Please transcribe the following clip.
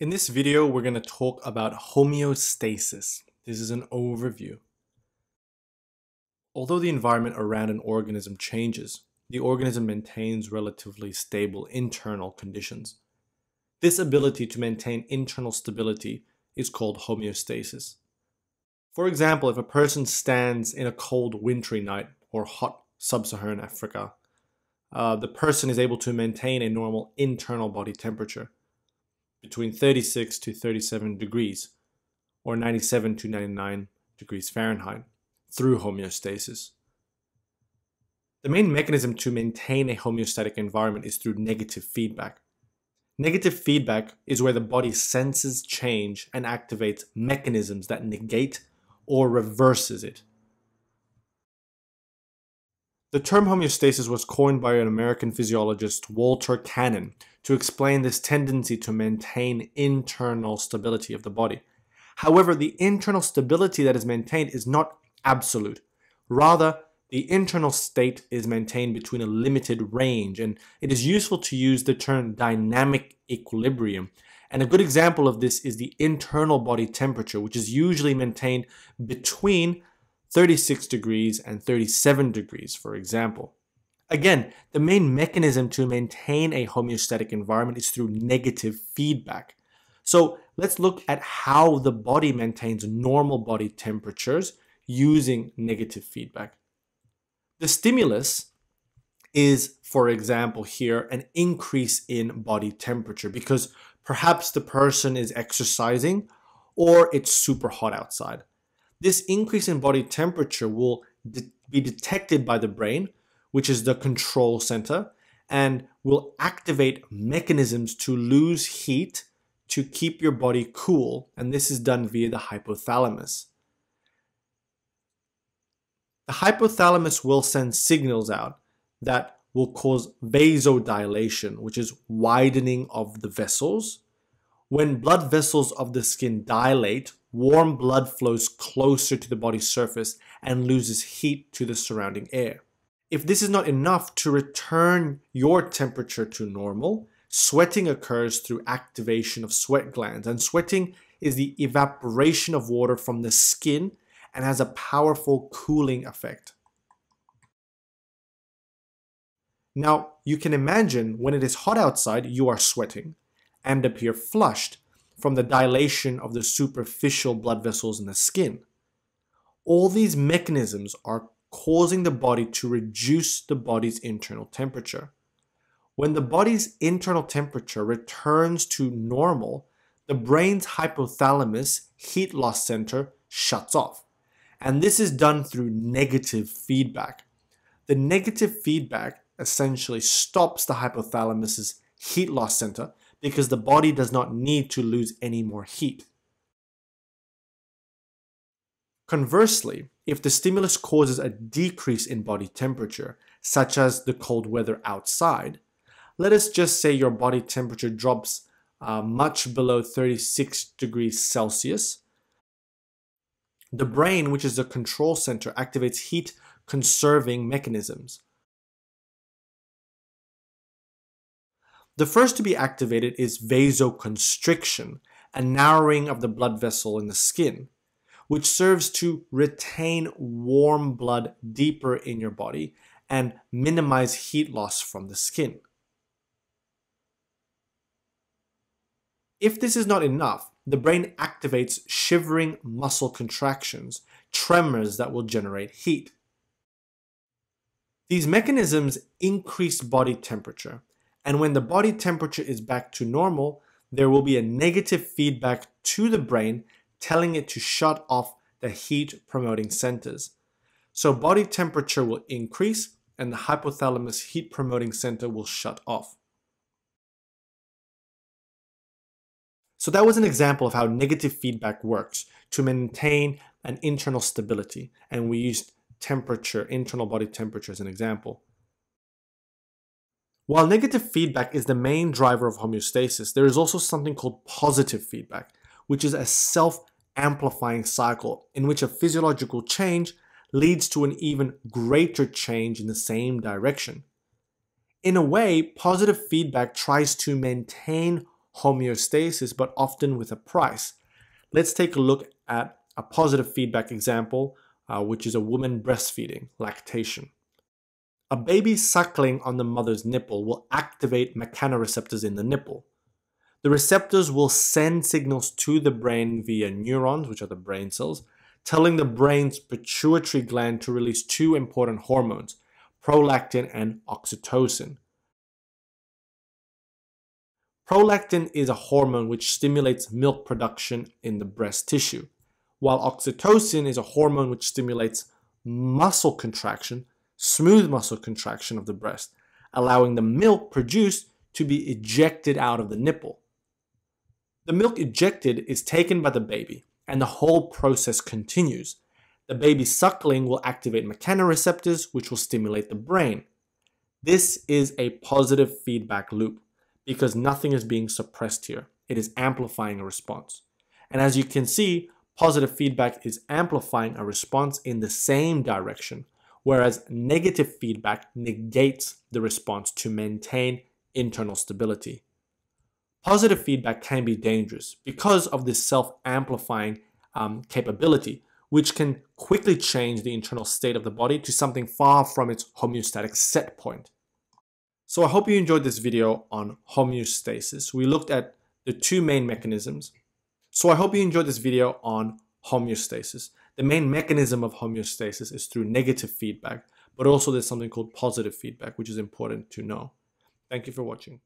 In this video, we're going to talk about homeostasis. This is an overview. Although the environment around an organism changes, the organism maintains relatively stable internal conditions. This ability to maintain internal stability is called homeostasis. For example, if a person stands in a cold wintry night or hot sub-Saharan Africa, the person is able to maintain a normal internal body temperature between 36 to 37 degrees, or 97 to 99 degrees Fahrenheit, through homeostasis. The main mechanism to maintain a homeostatic environment is through negative feedback. Negative feedback is where the body senses change and activates mechanisms that negate or reverses it. The term homeostasis was coined by an American physiologist, Walter Cannon, to explain this tendency to maintain internal stability of the body. However, the internal stability that is maintained is not absolute. Rather, the internal state is maintained between a limited range, and it is useful to use the term dynamic equilibrium. And a good example of this is the internal body temperature, which is usually maintained between 36 degrees and 37 degrees, for example. Again, the main mechanism to maintain a homeostatic environment is through negative feedback. So let's look at how the body maintains normal body temperatures using negative feedback. The stimulus is, for example, here an increase in body temperature because perhaps the person is exercising or it's super hot outside. This increase in body temperature will be detected by the brain, which is the control center, and will activate mechanisms to lose heat to keep your body cool, and this is done via the hypothalamus. The hypothalamus will send signals out that will cause vasodilation, which is widening of the vessels. When blood vessels of the skin dilate, warm blood flows closer to the body's surface and loses heat to the surrounding air. If this is not enough to return your temperature to normal, sweating occurs through activation of sweat glands, and sweating is the evaporation of water from the skin and has a powerful cooling effect. Now, you can imagine when it is hot outside, you are sweating and appear flushed from the dilation of the superficial blood vessels in the skin. All these mechanisms are causing the body to reduce the body's internal temperature. When the body's internal temperature returns to normal, the brain's hypothalamus heat loss center shuts off. And this is done through negative feedback. The negative feedback essentially stops the hypothalamus's heat loss center because the body does not need to lose any more heat. Conversely, if the stimulus causes a decrease in body temperature, such as the cold weather outside, let us just say your body temperature drops much below 36 degrees Celsius, the brain, which is the control center, activates heat-conserving mechanisms. The first to be activated is vasoconstriction, a narrowing of the blood vessel in the skin, which serves to retain warm blood deeper in your body and minimize heat loss from the skin. If this is not enough, the brain activates shivering muscle contractions, tremors that will generate heat. These mechanisms increase body temperature. And when the body temperature is back to normal, there will be a negative feedback to the brain telling it to shut off the heat-promoting centers. So body temperature will increase and the hypothalamus heat-promoting center will shut off. So that was an example of how negative feedback works to maintain an internal stability. And we used temperature, internal body temperature, as an example. While negative feedback is the main driver of homeostasis, there is also something called positive feedback, which is a self-amplifying cycle in which a physiological change leads to an even greater change in the same direction. In a way, positive feedback tries to maintain homeostasis, but often with a price. Let's take a look at a positive feedback example, which is a woman breastfeeding, lactation. A baby suckling on the mother's nipple will activate mechanoreceptors in the nipple. The receptors will send signals to the brain via neurons, which are the brain cells, telling the brain's pituitary gland to release two important hormones, prolactin and oxytocin. Prolactin is a hormone which stimulates milk production in the breast tissue, while oxytocin is a hormone which stimulates muscle contraction, smooth muscle contraction of the breast, allowing the milk produced to be ejected out of the nipple. The milk ejected is taken by the baby, and the whole process continues. The baby suckling will activate mechanoreceptors, which will stimulate the brain. This is a positive feedback loop because nothing is being suppressed here. It is amplifying a response. And as you can see, positive feedback is amplifying a response in the same direction, whereas negative feedback negates the response to maintain internal stability. Positive feedback can be dangerous because of this self-amplifying capability, which can quickly change the internal state of the body to something far from its homeostatic set point. So I hope you enjoyed this video on homeostasis. We looked at the two main mechanisms. The main mechanism of homeostasis is through negative feedback, but also there's something called positive feedback, which is important to know. Thank you for watching.